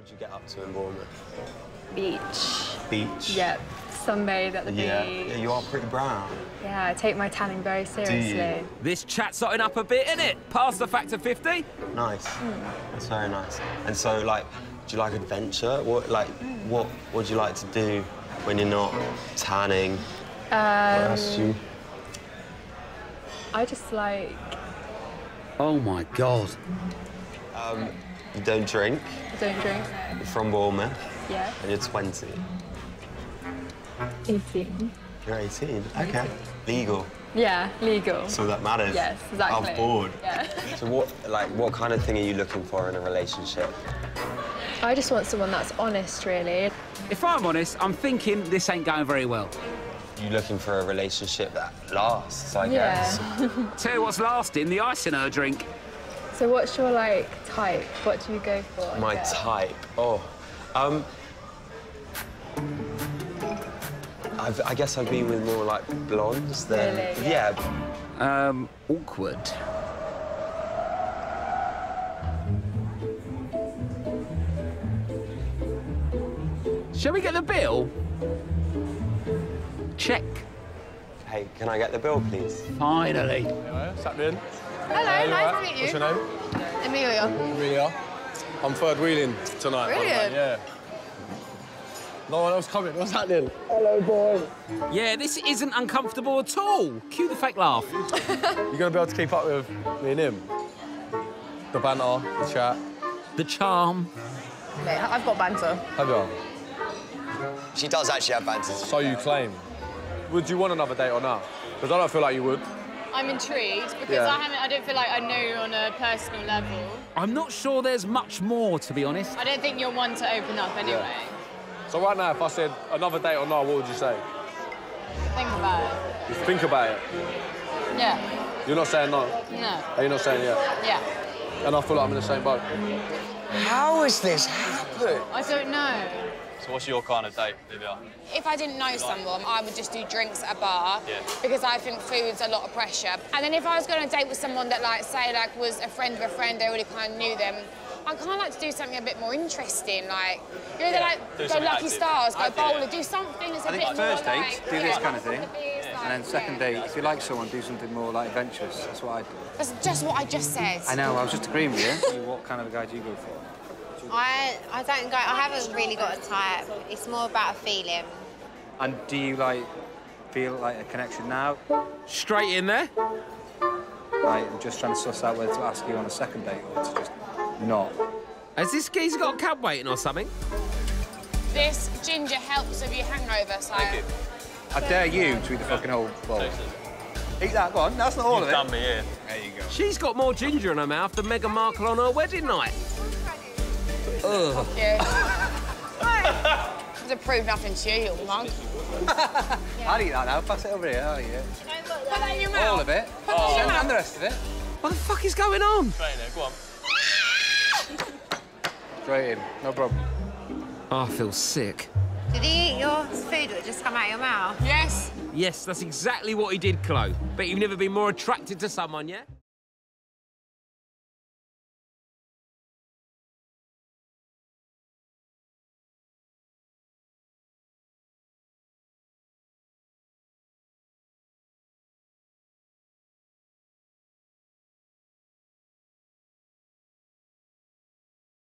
What did you get up to in Bournemouth? Beach. Beach? Yep. Sunbathe at the beach. Yeah, you are pretty brown. Yeah, I take my tanning very seriously. This chat's starting up a bit, isn't it? Past the factor 50. Nice. Mm. That's very nice. And so, like, do you like adventure? What would you like to do when you're not tanning? What else do you... I just like... Oh, my God. You don't drink. I don't drink, no. You're from Bournemouth. Yeah. And you're 20. 18. You're 18? OK. Legal. Yeah, legal. So that matters. Yes, exactly. I'm bored. Yeah. So what kind of thing are you looking for in a relationship? I just want someone that's honest, really. If I'm honest, I'm thinking this ain't going very well. You're looking for a relationship that lasts, I guess. Yeah. Tell you what's lasting, the ice in her drink. So what's your, like, type? What do you go for? My type? Oh. I guess I've been with more, like, blondes than... Really? Yeah. Awkward. Shall we get the bill? Check. Hey, can I get the bill, please? Finally. Hello, sat in. Hello, nice to meet you. What's your name? Amelia. Amelia. I'm third wheeling tonight. Brilliant. Yeah. No one else coming. What's happening? Hello, boy. Yeah, this isn't uncomfortable at all. Cue the fake laugh. You're going to be able to keep up with me and him? The banter, the chat. The charm. Mate, I've got banter. Have you? She does actually have banter. So you claim. Would you want another date or not? Because I don't feel like you would. I'm intrigued, because I don't feel like I know you on a personal level. I'm not sure there's much more, to be honest. I don't think you're one to open up anyway. Yeah. So right now, if I said another date or no, what would you say? Think about it. You think about it? Yeah. You're not saying no? No. Are you not saying yeah? Yeah. And I feel like I'm in the same boat. How has this happened? I don't know. So what's your kind of date, Olivia? If I didn't know someone, I would just do drinks at a bar because I think food's a lot of pressure. And then if I was going on a date with someone that, like, say, like, was a friend of a friend, I already kind of knew them, I kind of like to do something a bit more interesting, like, you know, they're like, go Lucky Stars, go bowler, do something that's a bit more, first date, do this kind of thing, and then second date, if you like someone, do something more, like, adventurous. That's what I do. That's just what I just said. I know, I was just agreeing with you. What kind of a guy do you go for? I don't go... I haven't really got a type. It's more about a feeling. And do you, like, feel, like, a connection now? Straight in there? Like, I'm just trying to suss out whether to ask you on a second date or to just... No. Has this geezer got a cab waiting or something? This ginger helps with your hangover, so... Thank you. I dare you to eat the fucking whole bowl. Eat that, go on. That's not all of it. You've done me in. There you go. She's got more ginger in her mouth than Meghan Markle on her wedding night. Ugh. Hey. Doesn't prove nothing to you, little monk. I'll eat that now. Pass it over here. I'll eat it. Put that in your mouth. All of it. Put that in your mouth. And the rest of it. What the fuck is going on? Straight there, go on. Straight in, no problem. Oh, I feel sick. Did he eat your food that just come out of your mouth? Yes. Yes, that's exactly what he did, Chloe. Bet you've never been more attracted to someone, yeah?